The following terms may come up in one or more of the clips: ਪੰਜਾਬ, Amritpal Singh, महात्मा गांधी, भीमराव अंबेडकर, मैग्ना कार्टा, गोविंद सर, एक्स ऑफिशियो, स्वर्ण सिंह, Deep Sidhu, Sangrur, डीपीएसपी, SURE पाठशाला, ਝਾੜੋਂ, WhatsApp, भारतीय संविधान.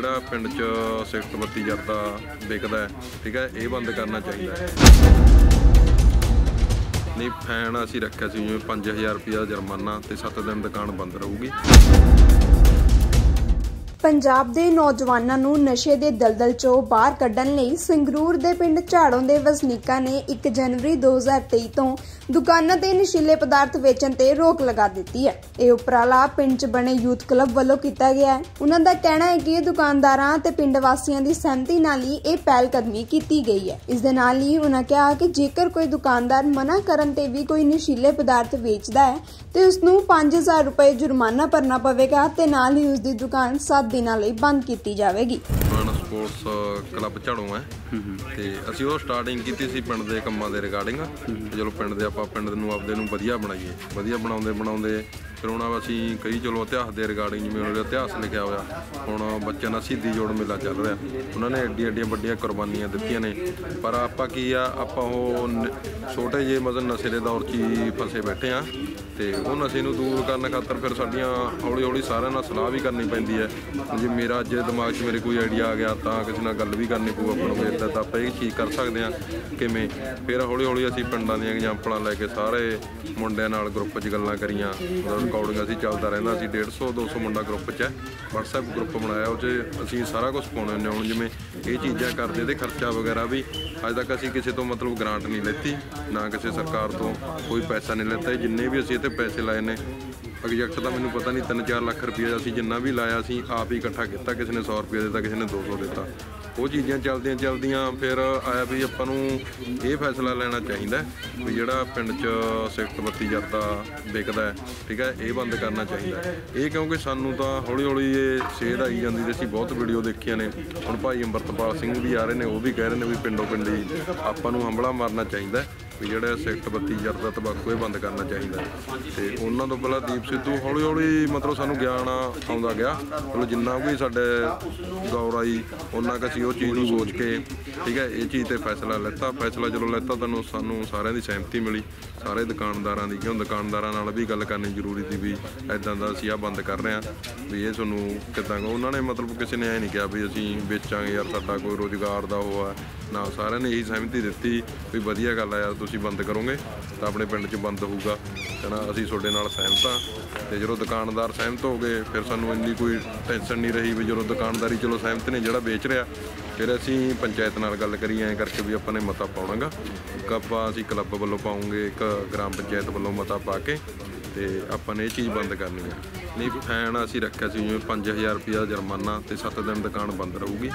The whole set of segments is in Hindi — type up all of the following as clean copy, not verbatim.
ਜਿਹੜਾ ਪਿੰਡ 'ਚ ਸਿਗਰਟ ਬੱਤੀ ਜਰਦਾ ਵਿਕਦਾ ਠੀਕ ਹੈ ਇਹ ਬੰਦ ਕਰਨਾ ਚਾਹੀਦਾ ਹੈ। ਨਹੀਂ ਫੈਨ ਅਸੀਂ ਰੱਖਿਆ ਸੀ ਜਿਵੇਂ 5000 ਰੁਪਇਆ ਜੁਰਮਾਨਾ ਤੇ 7 ਦਿਨ ਦੁਕਾਨ ਬੰਦ ਰਹੂਗੀ। पंजाब दे नौजवानों नू नशे दे दलदल चो बाहर कड्ढन लई संगरूर दे पिंड झाड़ों दे वसनीकां ने 1 जनवरी 2023 तो दुकानां ते नशीले पदार्थ वेचण ते रोक लगा दित्ती है। इह उपराला पिंड च बने यूथ क्लब वल्लों कीता गया है। उन्हां दा कहना है कि दुकानदारां ते पिंड वासियां दी सहमति नाल ही इह पहलकदमी कीती गई है। इस दे नाल ही उन्हां कहा कि जेकर कोई दुकानदार मना करन ते वी कोई नशीले पदार्थ वेचदा है तो उस नू 5000 रुपए जुर्माना भरना पवेगा ते नाल ही उसकी दुकान 7 दिनों लई बंद कीती जावेगी। स्पोर्ट्स क्लब झड़ों है ते असीं ओह स्टार्टिंग कीती सी पिंड दे कम्मां दे रिगार्डिंग। चलो पिंड दे आपां पिंड नू आपदे नू वधिया बनाईए, वधिया बनाउंदे बनाउंदे फिर हुण असीं कई चलो इतिहास दे रिगार्डिंग जिवें उन्हां दा इतिहास लिखिया होया हुण बच्चों दा सीधी जोड़ मेला चल रहा उन्हां ने एड्डियां एड्डियां वड्डियां कुर्बानियां दित्तियां ने पर आपां की आ आपां ओह छोटे जे मतलब नशे दे दौर च ही फसे बैठे आ ते ओह नशे नू दूर करन खातर फिर साडियां हौली हौली सारिआं नाल सलाह भी करनी पैंदी है। जे मेरा अज दिमाग च मेरे कोई आइडिया आ गया तो किसी नाल गल भी करनी पऊ अपना भी इदा तो आप एक चीज़ कर सकते हैं किमें फिर हौली हौली असी पिंडां दी एग्जाम्पलां लैके सारे मुंडियां नाल ग्रुप च गल्लां करियां रिकॉर्डिंग असी चलदा रहिंदा सी 150-200 मुंडा ग्रुप च WhatsApp ग्रुप बनाया उस असी सारा कुछ पाउणे हुंदे हुण जिवें ये चीज़ां करदे ते खर्चा वगैरह भी अज तक असी किसी तो मतलब ग्रांट नहीं लैती ना किसी सरकार तो कोई पैसा नहीं लैता। जिन्ने भी असी इत्थे पैसे लाए ने एग्जैक्ट तो मैंने पता नहीं 3-4 लाख रुपया असी जिन्ना भी लाया असी आप ही इकट्ठा किया। किसी ने 100 रुपया देता, किसी ने 200 देता। वो चीज़ां चलदियां चलदियां फिर आया भी आपां नूं ये फैसला लेना चाहिए भी जिहड़ा पिंड च सिगरट बत्ती जरदा विकदा है ठीक है ये बंद करना चाहिए। ये क्योंकि सानूं तां हौली हौली ये सेध आई जाती है। असीं बहुत वीडियो देखियां ने हुण भाई अमृतपाल सिंह भी आ रहे ने, वो भी कह रहे ने भी पिंडों पिंडी आपां नूं हमला मारना चाहिए भी जिहड़ा सिगरट बत्ती जरदा तंबाकू बंद करना चाहिए। तो उन्होंने तो पहला दीप सिद्धू हौली हौली मतलब सानू ज्ञान आता गया मतलब जिन्ना भी साढ़े दौर आई उन्ना क असी चीज़ को सोच के ठीक है ये चीज़ पर फैसला लैता। फैसला चलो लैता तो सानू सारे की सहमति मिली सारे दुकानदार की, क्यों दुकानदार भी गल करनी जरूरी थी भी इदा का असी आ बंद कर रहे हैं भी ये सूँ कि उन्होंने मतलब किसी ने यह नहीं कहा भी असी बेचा यार साडा कोई रोजगार का वो है ना, सारे ने यही सहमति दी भी वधिया गल है यार बंद करोगे तो अपने पिंड च बंद होगा है ना। असी थोड़े नाल सहमत हाँ तो जो दुकानदार सहमत हो गए फिर सानू इन्नी कोई टेंशन नहीं रही भी जो दुकानदारी चलो सहमत ने जोड़ा बेच रहा फिर असी पंचायत नाल गल करिए करके भी अपने मता पाउणा एक आपां असी क्लब वालों पाऊँगे एक ग्राम पंचायत वालों मता पा के तो आपने ये चीज़ बंद करनी है। नहीं फैन असी रखा सी जिवें 5000 रुपया जुर्माना तो 7 दिन दुकान बंद रहूगी।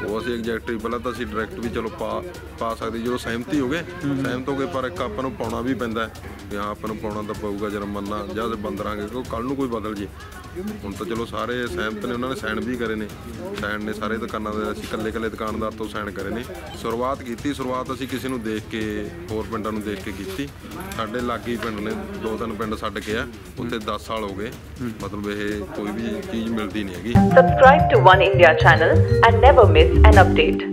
वो असी एग्जैक्ट पहला तो असी डायरैक्ट भी चलो पा सकते जो सहमति हो गए सहमत हो गए पर एक आपू पाना भी पैंदा कि हाँ आपू पाना तो पऊगा जुर्माना जब बंद रहांगे क्योंकि कल नू कोई बदल जे हुण तो चलो सारे सहमत ने उन्होंने साइन भी करे ने साइन ने सारे दुकाना दे असी कल्ले दुकानदार तो साइन करे ने। शुरुआत असी किसी नू देख के होर पिंडां नू देख के कीती। साडे लागे पिंड ने 2-3 पिंड छड्ड के आ उत्थे 10 साल हो गए मतलब ये कोई भी चीज़ मिलती नहीं हैगी। Subscribe to One India channel and never miss an update.